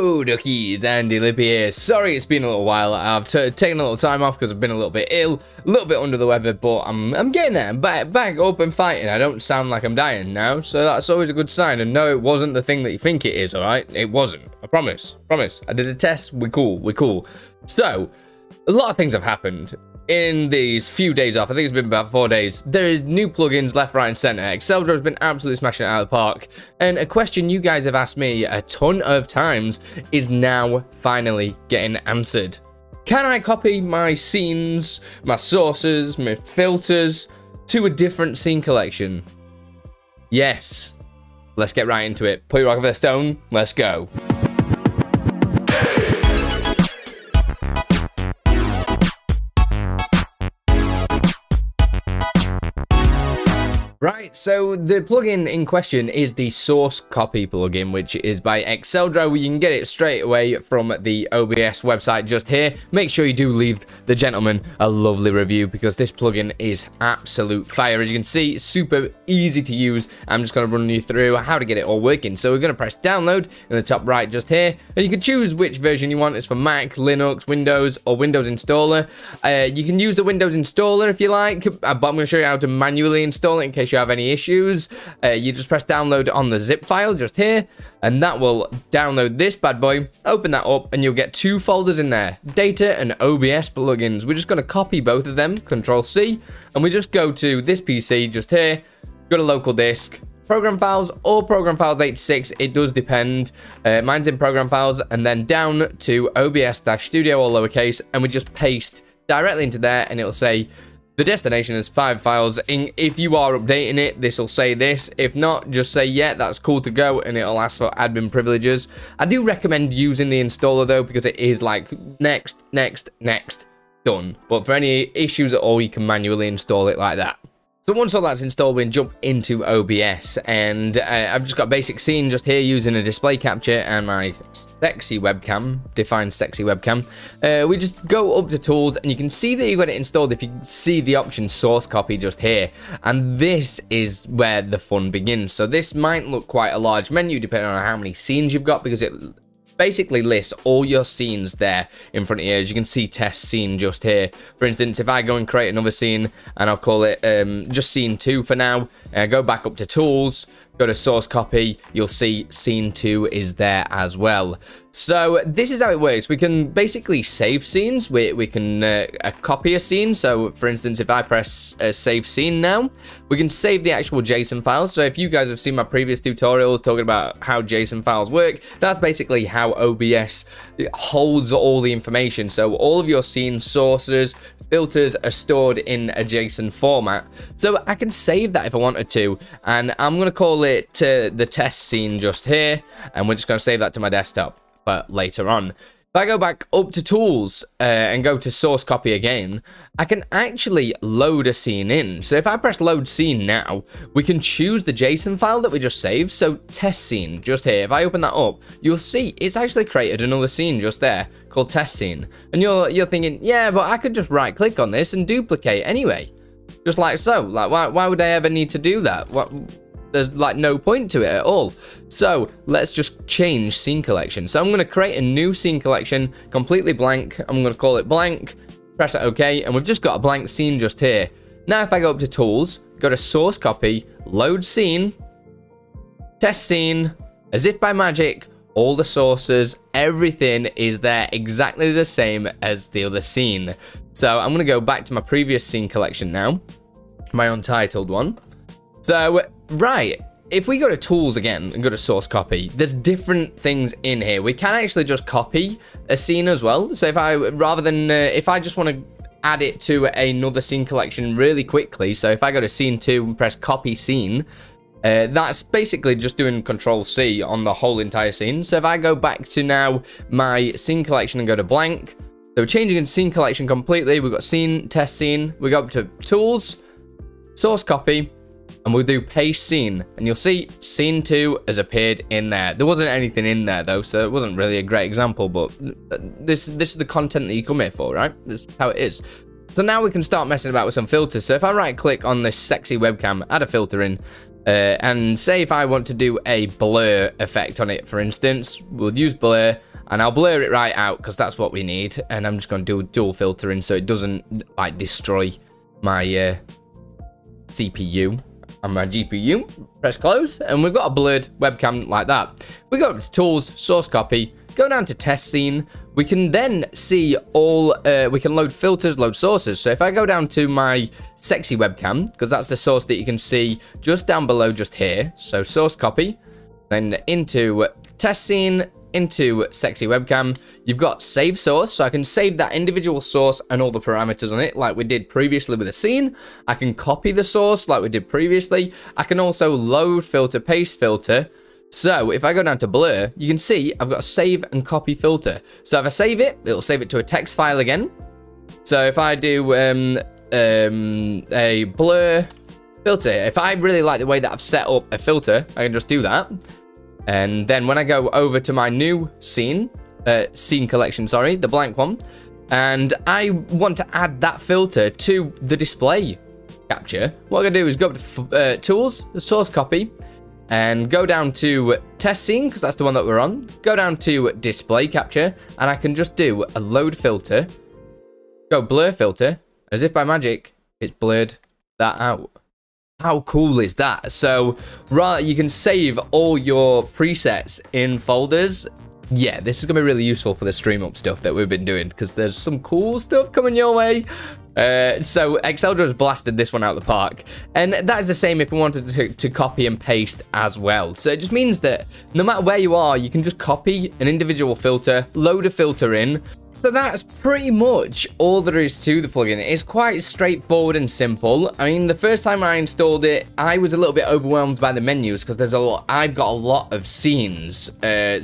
Hello duckies, Andy Lippy here. Sorry it's been a little while. I've taken a little time off because I've been a little bit ill, a little bit under the weather, but I'm getting there. I'm back up and fighting. I don't sound like I'm dying now, so that's always a good sign. And no, it wasn't the thing that you think it is, alright? It wasn't. I promise. I did a test. We're cool. So, a lot of things have happened in these few days off. I think it's been about 4 days. There is new plugins left, right, and center. Exeldro has been absolutely smashing it out of the park. And a question you guys have asked me a ton of times is now finally getting answered. Can I copy my scenes, my sources, my filters to a different scene collection? Yes. Let's get right into it. Put your rock over the stone. Let's go. Right, so the plugin in question is the Source Copy plugin, which is by Exeldro. You can get it straight away from the OBS website just here. Make sure you do leave the gentleman a lovely review because this plugin is absolute fire. As you can see, super easy to use. I'm just going to run you through how to get it all working. So we're going to press download in the top right just here, and you can choose which version you want. It's for Mac, Linux, Windows, or Windows installer. You can use the Windows installer if you like, but I'm going to show you how to manually install it in case you have any issues. You just press download on the zip file just here, and that will download this bad boy. Open that up and you'll get two folders in there, data and OBS plugins. We're just going to copy both of them, Control C, and we just go to this PC just here, go to local disk, program files or program files 86, it does depend. Mine's in program files, and then down to obs-studio or lowercase, and we just paste directly into there, and it'll say the destination is 5 files. If you are updating it, this will say this. If not, just say, yeah, that's cool to go, and it'll ask for admin privileges. I do recommend using the installer, though, because it is like next, done. But for any issues at all, you can manually install it like that. So once all that's installed, we can jump into OBS, and I've just got a basic scene just here using a display capture and my sexy webcam, define sexy webcam. We just go up to tools, and you can see that you've got it installed if you see the option source copy just here, and this is where the fun begins. So this might look quite a large menu depending on how many scenes you've got, because it basically lists all your scenes there in front of you. As you can see, test scene just here. For instance, if I go and create another scene, and I'll call it just scene 2 for now, and I go back up to tools, go to source copy, you'll see scene 2 is there as well. So this is how it works. We can basically save scenes. We can copy a scene. So for instance, if I press save scene now, we can save the actual JSON files. So if you guys have seen my previous tutorials talking about how JSON files work, that's basically how OBS holds all the information. So all of your scene sources, filters are stored in a JSON format. So I can save that if I wanted to, and I'm going to call it the test scene just here, and we're just going to save that to my desktop. But later on, if I go back up to tools and go to source copy again, I can actually load a scene in. So if I press load scene now, we can choose the JSON file that we just saved. So test scene just here, if I open that up, you'll see it's actually created another scene just there called test scene. And you're thinking, yeah, but I could just right click on this and duplicate anyway, just like so. Like why would I ever need to do that? There's like no point to it at all. So let's just change scene collection. So I'm going to create a new scene collection, completely blank. I'm going to call it blank, press it OK, and we've just got a blank scene just here. Now if I go up to tools, go to source copy, load scene, test scene, as if by magic, all the sources, everything is there exactly the same as the other scene. So I'm going to go back to my previous scene collection now, my untitled one. So right, if we go to tools again and go to source copy, there's different things in here. We can actually just copy a scene as well. So if I, rather than, if I just want to add it to another scene collection really quickly. So if I go to scene 2 and press copy scene, that's basically just doing Control C on the whole entire scene. So if I go back to now my scene collection and go to blank, so we're changing scene collection completely. We've got scene, test scene, we go up to tools, source copy, and we'll do paste scene, and you'll see scene 2 has appeared in there. There wasn't anything in there though, so it wasn't really a great example, but this is the content that you come here for, right? That's how it is. So now we can start messing about with some filters. So if I right click on this sexy webcam, add a filter in, and say if I want to do a blur effect on it, for instance, we'll use blur, and I'll blur it right out because that's what we need. And I'm just going to do dual filtering so it doesn't like destroy my CPU and my GPU. Press close, and we've got a blurred webcam like that. We go up to tools, source copy, go down to test scene. We can then see all, we can load filters, load sources. So if I go down to my sexy webcam, because that's the source that you can see just down below, just here. So source copy, then into test scene, into sexy webcam, you've got save source, so I can save that individual source and all the parameters on it like we did previously with the scene. I can copy the source like we did previously. I can also load filter, paste filter. So if I go down to blur, you can see I've got a save and copy filter. So if I save it, it'll save it to a text file again. So if I do a blur filter, if I really like the way that I've set up a filter, I can just do that. And then when I go over to my new scene, collection, sorry, the blank one, and I want to add that filter to the display capture, what I'm going to do is go to tools, source copy, and go down to test scene, because that's the one that we're on, go down to display capture, and I can just do a load filter, go blur filter, as if by magic, it's blurred that out. How cool is that? So right, you can save all your presets in folders. Yeah, this is gonna be really useful for the stream up stuff that we've been doing, because there's some cool stuff coming your way. So Exeldro's blasted this one out of the park, and that is the same if we wanted to copy and paste as well. So it just means that no matter where you are, you can just copy an individual filter, load a filter in. So that's pretty much all there is to the plugin. It's quite straightforward and simple. I mean, the first time I installed it, I was a little bit overwhelmed by the menus because there's a lot. I've got a lot of scenes.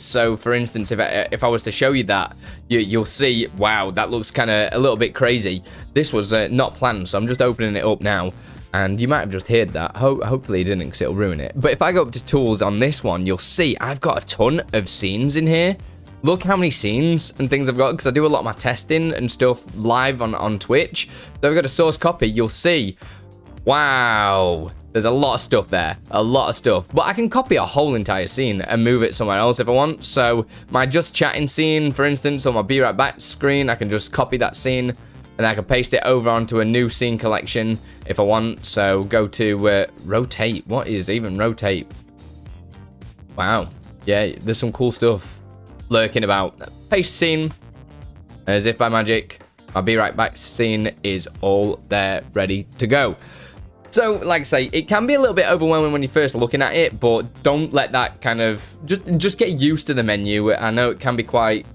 So, for instance, if I was to show you that, you'll see, wow, that looks kind of a little bit crazy. This was not planned, so I'm just opening it up now. And you might have just heard that. Hopefully you didn't, because it'll ruin it. But if I go up to tools on this one, you'll see I've got a ton of scenes in here. Look how many scenes and things I've got, because I do a lot of my testing and stuff live on Twitch. So we've got a source copy, you'll see, wow, there's a lot of stuff there, a lot of stuff. But I can copy a whole entire scene and move it somewhere else if I want. So my just chatting scene, for instance, on my Be Right Back screen, I can just copy that scene and I can paste it over onto a new scene collection if I want. So go to rotate, what is even rotate? Wow, yeah, there's some cool stuff lurking about. Paste scene, as if by magic, my Be Right Back scene is all there, ready to go. So like I say, it can be a little bit overwhelming when you're first looking at it, but don't let that kind of, just get used to the menu. I know it can be quite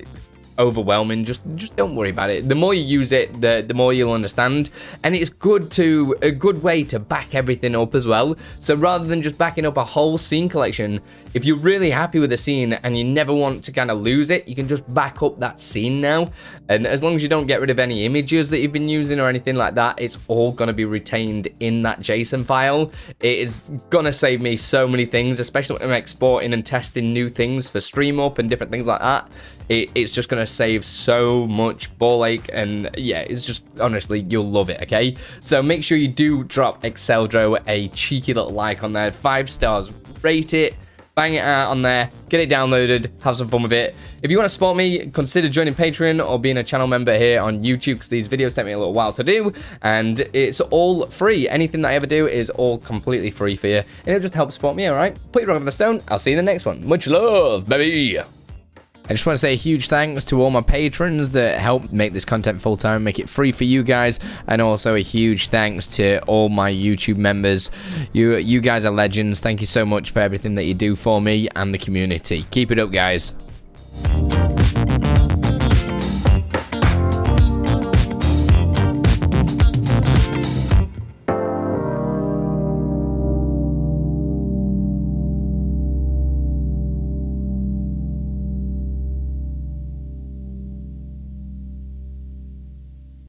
overwhelming, just don't worry about it. The more you use it, the more you'll understand. And it's good to, a good way to back everything up as well. So rather than just backing up a whole scene collection, if you're really happy with a scene and you never want to kind of lose it, you can just back up that scene now. And as long as you don't get rid of any images that you've been using or anything like that, it's all going to be retained in that JSON file. It is going to save me so many things, especially when I'm exporting and testing new things for stream up and different things like that. It's just going to save so much ball ache, and yeah, it's just, honestly, you'll love it, okay? So make sure you do drop Exeldro a cheeky little like on there. 5 stars, rate it, bang it out on there, get it downloaded, have some fun with it. If you want to support me, consider joining Patreon or being a channel member here on YouTube, because these videos take me a little while to do, and it's all free. Anything that I ever do is all completely free for you, and it just helps support me, all right? Put your rock on the stone, I'll see you in the next one. Much love, baby! I just want to say a huge thanks to all my patrons that help make this content full-time, make it free for you guys, and also a huge thanks to all my YouTube members. You guys are legends. Thank you so much for everything that you do for me and the community. Keep it up, guys.